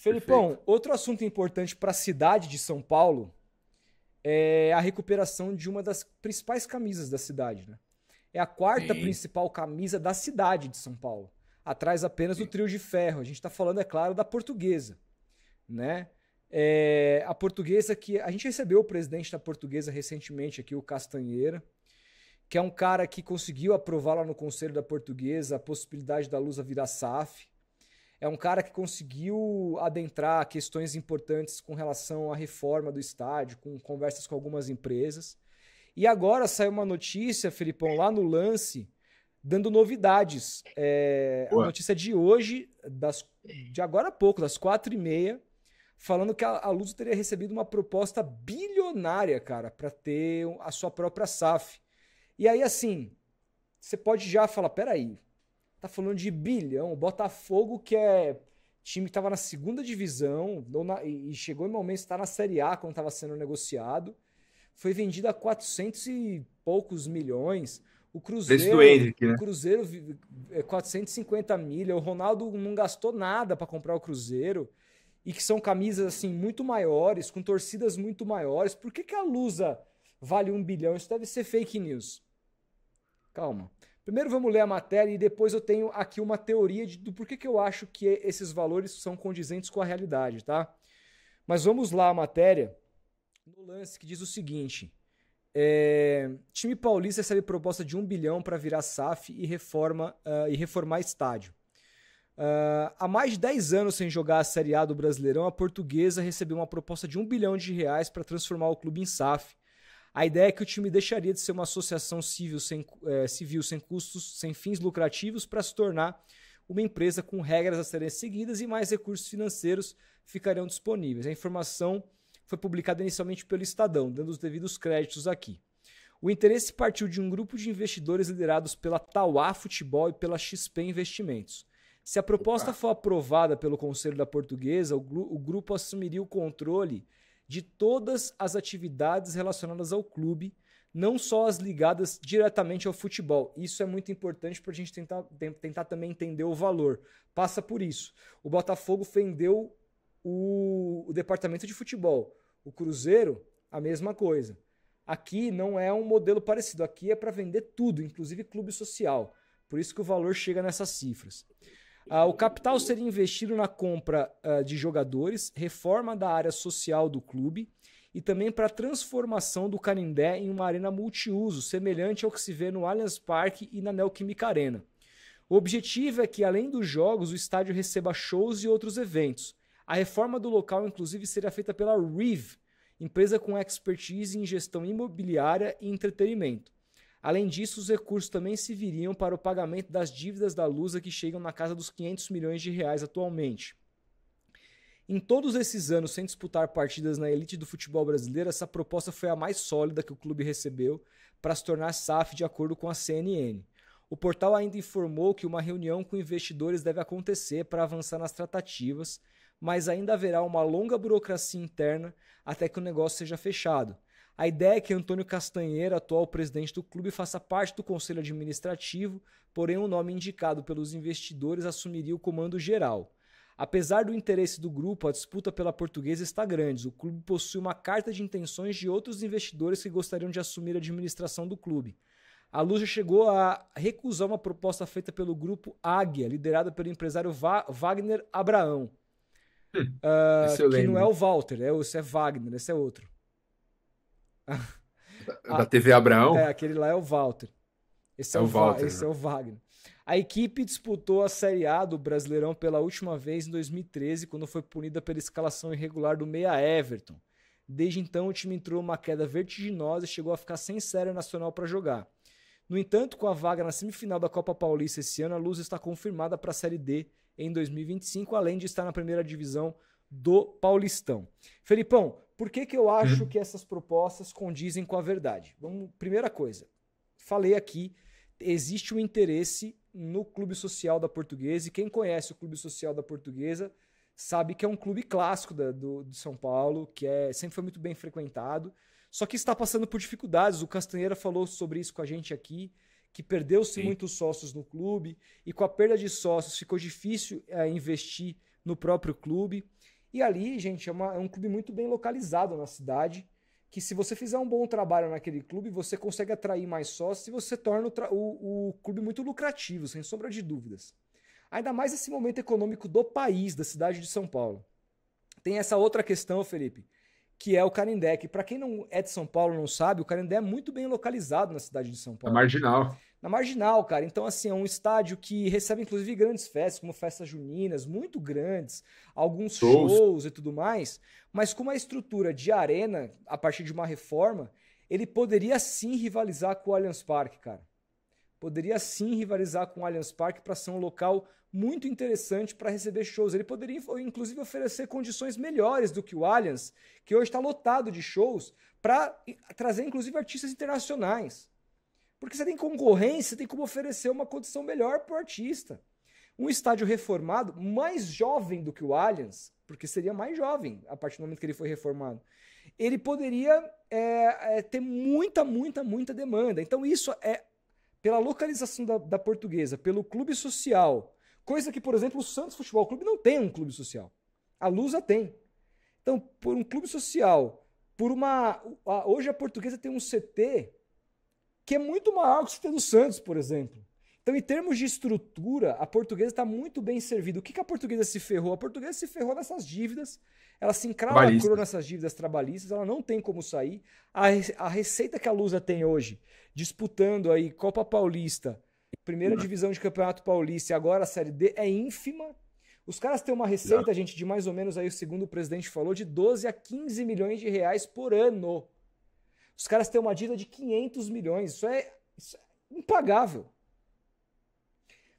Felipão, perfeito. Outro assunto importante para a cidade de São Paulo é a recuperação de uma das principais camisas da cidade, né? É a quarta principal camisa da cidade de São Paulo, atrás apenas do Trio de Ferro. A gente está falando, é claro, da Portuguesa, né? É, a Portuguesa que... A gente recebeu o presidente da Portuguesa recentemente aqui, o Castanheira, que é um cara que conseguiu aprovar lá no Conselho da Portuguesa a possibilidade da Lusa virar SAF. É um cara que conseguiu adentrar questões importantes com relação à reforma do estádio, com conversas com algumas empresas. E agora saiu uma notícia, Felipão, lá no Lance, dando novidades. É, a notícia de hoje, de agora a pouco, das 4h30, falando que a Lusa teria recebido uma proposta bilionária, cara, para ter a sua própria SAF. E aí, assim, você pode já falar, peraí, tá falando de bilhão, o Botafogo, que é time que estava na 2ª divisão e chegou em momentos, está na Série A quando estava sendo negociado, foi vendido a 400 e poucos milhões, o Cruzeiro, do Hendrick, né? O Cruzeiro 450 milha, o Ronaldo não gastou nada para comprar o Cruzeiro, e que são camisas assim muito maiores, com torcidas muito maiores. Por que que a Lusa vale 1 bilhão? Isso deve ser fake news. Calma. Primeiro vamos ler a matéria e depois eu tenho aqui uma teoria do porquê que eu acho que esses valores são condizentes com a realidade, tá? Mas vamos lá a matéria. No Lance, que diz o seguinte. Time paulista recebe proposta de 1 bilhão para virar SAF e reformar estádio. Há mais de 10 anos sem jogar a Série A do Brasileirão, a Portuguesa recebeu uma proposta de 1 bilhão de reais para transformar o clube em SAF. A ideia é que o time deixaria de ser uma associação civil sem custos, sem fins lucrativos, para se tornar uma empresa com regras a serem seguidas e mais recursos financeiros ficariam disponíveis. A informação foi publicada inicialmente pelo Estadão, dando os devidos créditos aqui. O interesse partiu de um grupo de investidores liderados pela Tauá Futebol e pela XP Investimentos. Se a proposta for aprovada pelo Conselho da Portuguesa, o grupo assumiria o controle de todas as atividades relacionadas ao clube, não só as ligadas diretamente ao futebol. Isso é muito importante para a gente tentar também entender o valor. Passa por isso. O Botafogo vendeu o departamento de futebol. O Cruzeiro, a mesma coisa. Aqui não é um modelo parecido. Aqui é para vender tudo, inclusive clube social. Por isso que o valor chega nessas cifras. O capital seria investido na compra de jogadores, reforma da área social do clube e também para a transformação do Canindé em uma arena multiuso, semelhante ao que se vê no Allianz Parque e na Neo Química Arena. O objetivo é que, além dos jogos, o estádio receba shows e outros eventos. A reforma do local, inclusive, seria feita pela RIV, empresa com expertise em gestão imobiliária e entretenimento. Além disso, os recursos também serviriam para o pagamento das dívidas da Lusa, que chegam na casa dos 500 milhões de reais atualmente. Em todos esses anos, sem disputar partidas na elite do futebol brasileiro, essa proposta foi a mais sólida que o clube recebeu para se tornar SAF, de acordo com a CNN. O portal ainda informou que uma reunião com investidores deve acontecer para avançar nas tratativas, mas ainda haverá uma longa burocracia interna até que o negócio seja fechado. A ideia é que Antônio Castanheira, atual presidente do clube, faça parte do conselho administrativo, porém o nome indicado pelos investidores assumiria o comando geral. Apesar do interesse do grupo, a disputa pela Portuguesa está grande. O clube possui uma carta de intenções de outros investidores que gostariam de assumir a administração do clube. A Lusa chegou a recusar uma proposta feita pelo grupo Águia, liderada pelo empresário Wagner Abraão. Que não é o Walter, esse é Wagner, esse é outro. Da TV Abraão? Aquele lá é o Walter. Esse é o Walter. Esse é o Wagner. A equipe disputou a Série A do Brasileirão pela última vez em 2013, quando foi punida pela escalação irregular do meia Everton. Desde então, o time entrou uma queda vertiginosa e chegou a ficar sem série nacional para jogar. No entanto, com a vaga na semifinal da Copa Paulista esse ano, a Lusa está confirmada para a Série D em 2025, além de estar na 1ª divisão do Paulistão. Felipão, por que que eu acho que essas propostas condizem com a verdade? Vamos, primeira coisa, falei aqui, existe um interesse no Clube Social da Portuguesa, e quem conhece o Clube Social da Portuguesa sabe que é um clube clássico do São Paulo, que sempre foi muito bem frequentado, só que está passando por dificuldades. O Castanheira falou sobre isso com a gente aqui, que perdeu-se muitos sócios no clube, e com a perda de sócios ficou difícil investir no próprio clube. E ali, gente, é um clube muito bem localizado na cidade, que se você fizer um bom trabalho naquele clube, você consegue atrair mais sócios e você torna o clube muito lucrativo, sem sombra de dúvidas. Ainda mais nesse momento econômico do país, da cidade de São Paulo. Tem essa outra questão, Felipe, que é o Canindé, que para quem não é de São Paulo não sabe, o Canindé é muito bem localizado na cidade de São Paulo. Na marginal. Na marginal, cara. Então, assim, é um estádio que recebe, inclusive, grandes festas, como festas juninas, muito grandes, alguns shows e tudo mais, mas com uma estrutura de arena, a partir de uma reforma, ele poderia sim rivalizar com o Allianz Parque, cara. Poderia sim rivalizar com o Allianz Parque para ser um local muito interessante para receber shows. Ele poderia, inclusive, oferecer condições melhores do que o Allianz, que hoje está lotado de shows, para trazer, inclusive, artistas internacionais. Porque você tem concorrência, você tem como oferecer uma condição melhor para o artista. Um estádio reformado, mais jovem do que o Allianz, porque seria mais jovem a partir do momento que ele foi reformado, ele poderia ter muita demanda. Então isso é... pela localização da Portuguesa, pelo clube social, coisa que, por exemplo, o Santos Futebol Clube não tem um clube social. A Lusa tem. Então, por um clube social, por uma... Hoje a Portuguesa tem um CT que é muito maior que o CT do Santos, por exemplo. Então, em termos de estrutura, a Portuguesa está muito bem servida. O que, a Portuguesa se ferrou? A Portuguesa se ferrou nessas dívidas, ela se encravacou nessas dívidas trabalhistas, ela não tem como sair. A receita que a Lusa tem hoje, disputando aí Copa Paulista, primeira divisão de Campeonato Paulista e agora a Série D, é ínfima. Os caras têm uma receita, gente, de mais ou menos, aí, segundo o presidente falou, de 12 a 15 milhões de reais por ano. Os caras têm uma dívida de 500 milhões. Isso é impagável.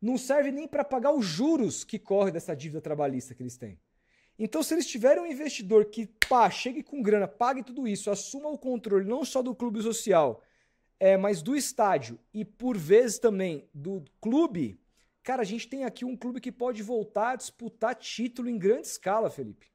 Não serve nem para pagar os juros que corre dessa dívida trabalhista que eles têm. Então, se eles tiverem um investidor que chegue com grana, pague tudo isso, assuma o controle não só do clube social, mas do estádio e, por vezes, também do clube, cara, a gente tem aqui um clube que pode voltar a disputar título em grande escala, Felipe.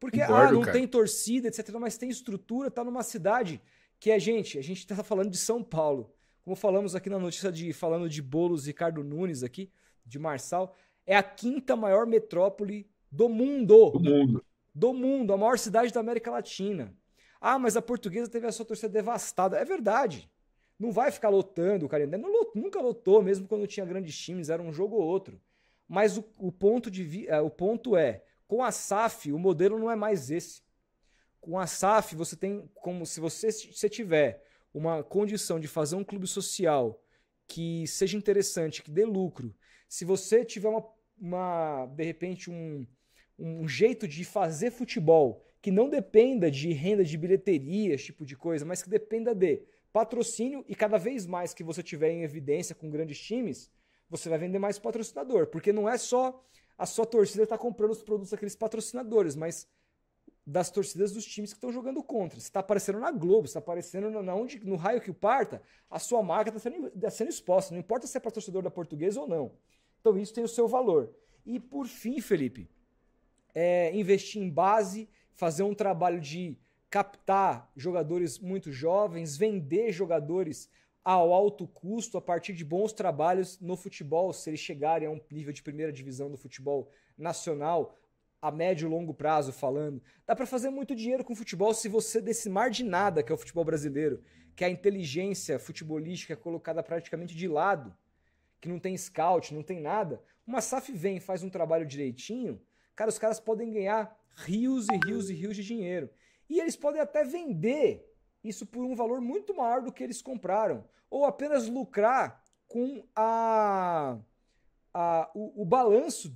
Porque não tem torcida, etc., mas tem estrutura, está numa cidade que a gente está falando de São Paulo. Como falamos aqui na notícia falando de Boulos e Ricardo Nunes aqui, de Marçal, é a 5ª maior metrópole do mundo. Do mundo. Do mundo, a maior cidade da América Latina. Ah, mas a Portuguesa teve a sua torcida devastada. É verdade. Não vai ficar lotando, o Canindé nunca lotou, mesmo quando tinha grandes times, era um jogo ou outro. Mas o ponto é, com a SAF, o modelo não é mais esse. Com a SAF, você tem, como se você tiver uma condição de fazer um clube social que seja interessante, que dê lucro. Se você tiver de repente, um jeito de fazer futebol que não dependa de renda de bilheteria, esse tipo de coisa, mas que dependa de patrocínio, e cada vez mais que você tiver em evidência com grandes times, você vai vender mais patrocinador, porque não é só a sua torcida tá comprando os produtos daqueles patrocinadores, mas das torcidas dos times que estão jogando contra. Você está aparecendo na Globo, você está aparecendo no raio que o parta, a sua marca está sendo exposta, não importa se é para torcedor da Portuguesa ou não. Então isso tem o seu valor. E por fim, Felipe, investir em base, fazer um trabalho de captar jogadores muito jovens, vender jogadores ao alto custo a partir de bons trabalhos no futebol, se eles chegarem a um nível de primeira divisão do futebol nacional, a médio e longo prazo falando. Dá para fazer muito dinheiro com futebol se você decimar de nada, que é o futebol brasileiro, que a inteligência futebolística é colocada praticamente de lado, que não tem scout, não tem nada. Uma SAF vem, faz um trabalho direitinho, cara, os caras podem ganhar rios e rios e rios de dinheiro. E eles podem até vender isso por um valor muito maior do que eles compraram, ou apenas lucrar com o balanço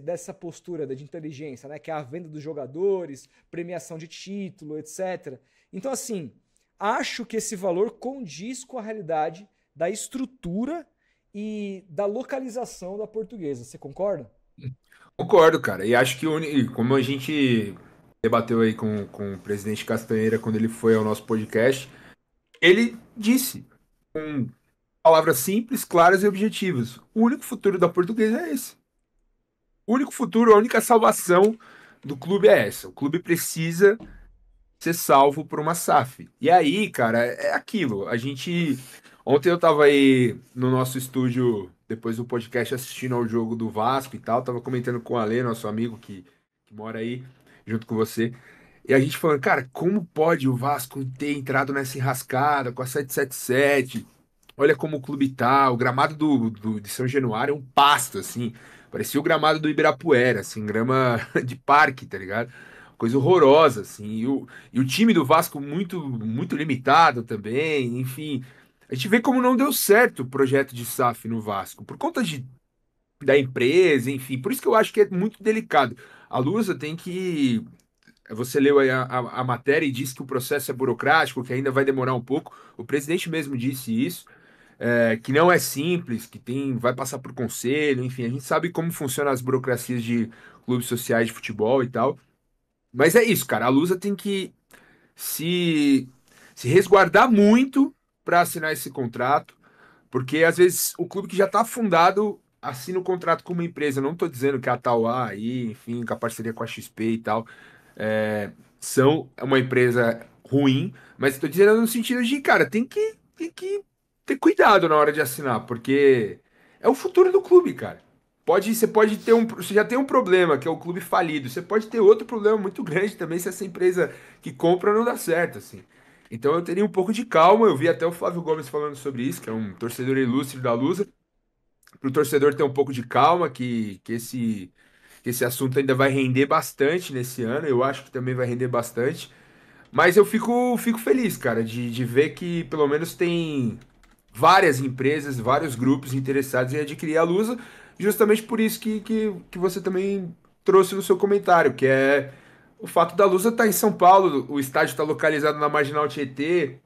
dessa postura de inteligência, né? Que é a venda dos jogadores, premiação de título, etc. Então, assim, acho que esse valor condiz com a realidade da estrutura e da localização da Portuguesa. Você concorda? Concordo, cara. E acho que, como a gente debateu aí com o presidente Castanheira quando ele foi ao nosso podcast, ele disse com palavras simples, claras e objetivas: o único futuro da Portuguesa é esse. O único futuro, a única salvação do clube é essa. O clube precisa ser salvo por uma SAF. E aí, cara, é aquilo. A gente... Ontem eu tava aí no nosso estúdio depois do podcast assistindo ao jogo do Vasco e tal, tava comentando com o Ale, nosso amigo que mora aí, junto com você, e a gente falando, cara, como pode o Vasco ter entrado nessa enrascada com a 777, olha como o clube tá, o gramado de São Januário é um pasto, assim, parecia o gramado do Ibirapuera, assim, grama de parque, tá ligado? Coisa horrorosa, assim, e o time do Vasco muito limitado também, enfim, a gente vê como não deu certo o projeto de SAF no Vasco, por conta da empresa, enfim, por isso que eu acho que é muito delicado. A Lusa tem que... Você leu aí a matéria e disse que o processo é burocrático, que ainda vai demorar um pouco, o presidente mesmo disse isso, que não é simples, que vai passar por conselho, enfim, a gente sabe como funcionam as burocracias de clubes sociais de futebol e tal. Mas é isso, cara, a Lusa tem que se resguardar muito para assinar esse contrato, porque às vezes o clube que já está fundado assina o contrato com uma empresa, não estou dizendo que a Tauá aí, enfim, com a parceria com a XP e tal, são uma empresa ruim, mas estou dizendo no sentido de, cara, tem que ter cuidado na hora de assinar, porque é o futuro do clube, cara. Você já tem um problema, que é o clube falido. Você pode ter outro problema muito grande também se essa empresa que compra não dá certo, assim. Então eu teria um pouco de calma. Eu vi até o Flávio Gomes falando sobre isso, que é um torcedor ilustre da Lusa. Para o torcedor ter um pouco de calma, que esse assunto ainda vai render bastante nesse ano. Eu acho que também vai render bastante. Mas eu fico feliz, cara, de ver que pelo menos tem várias empresas, vários grupos interessados em adquirir a Lusa. Justamente por isso que você também trouxe no seu comentário, que é o fato da Lusa estar em São Paulo, o estádio está localizado na Marginal Tietê,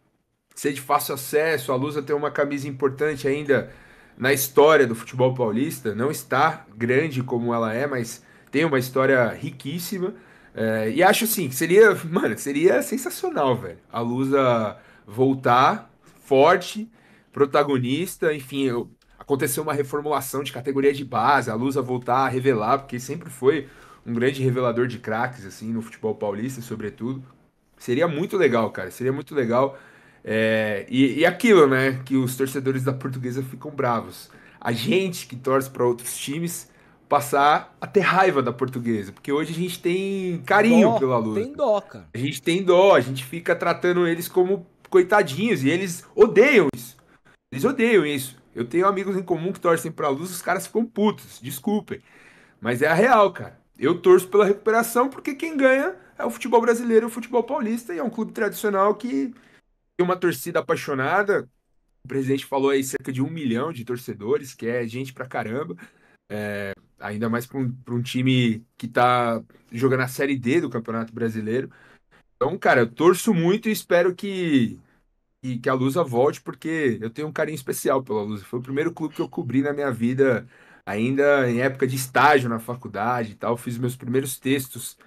ser de fácil acesso, a Lusa tem uma camisa importante ainda na história do futebol paulista, não está grande como ela é, mas tem uma história riquíssima, e acho assim, que seria sensacional, velho, a Lusa voltar forte, protagonista, enfim... Aconteceu uma reformulação de categoria de base, a Lusa voltar a revelar, porque sempre foi um grande revelador de craques, assim, no futebol paulista, sobretudo. Seria muito legal, cara, seria muito legal. E aquilo, né, que os torcedores da Portuguesa ficam bravos. A gente que torce para outros times passar a ter raiva da Portuguesa, porque hoje a gente tem carinho pela Lusa. Tem dó, cara. A gente tem dó, a gente fica tratando eles como coitadinhos, e eles odeiam isso. Eles odeiam isso. Eu tenho amigos em comum que torcem pra Lusa, os caras ficam putos, desculpem. Mas é a real, cara. Eu torço pela recuperação porque quem ganha é o futebol brasileiro e o futebol paulista. E é um clube tradicional que tem uma torcida apaixonada. O presidente falou aí cerca de 1 milhão de torcedores, que é gente pra caramba. Ainda mais pra um time que tá jogando a Série D do Campeonato Brasileiro. Então, cara, eu torço muito e espero que a Lusa volte, porque eu tenho um carinho especial pela Lusa. Foi o primeiro clube que eu cobri na minha vida, ainda em época de estágio na faculdade e tal. Fiz meus primeiros textos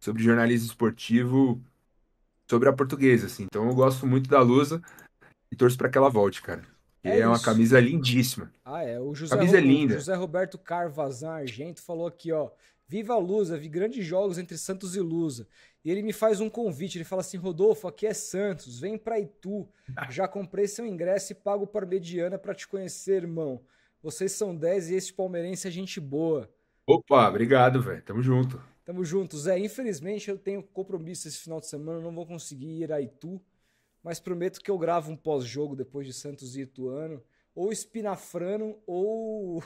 sobre jornalismo esportivo, sobre a Portuguesa, assim. Então eu gosto muito da Lusa e torço para que ela volte, cara. É uma camisa lindíssima. O José, camisa linda. José Roberto Carvazan Argento falou aqui, ó. Viva a Lusa, vi grandes jogos entre Santos e Lusa. E ele me faz um convite, ele fala assim, Rodolfo, aqui é Santos, vem pra Itu. Já comprei seu ingresso e pago Parmediana pra te conhecer, irmão. Vocês são 10 e esse palmeirense é gente boa. Opa, obrigado, velho. Tamo junto. Tamo junto, Zé. Infelizmente eu tenho compromisso esse final de semana, eu não vou conseguir ir a Itu, mas prometo que eu gravo um pós-jogo depois de Santos e Ituano, ou Espinafrano, ou...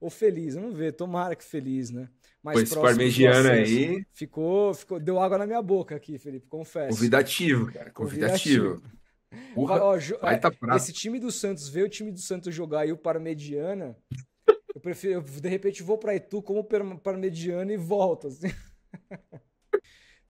ou feliz, vamos ver, tomara que feliz, né? Mas esse parmegiano aí ficou, deu água na minha boca aqui, Felipe, confesso. Convidativo, cara, convidativo. Porra, esse time do Santos, ver o time do Santos jogar e o Parmediana, eu prefiro, de repente vou pra Itu como Parmediana e volto, assim.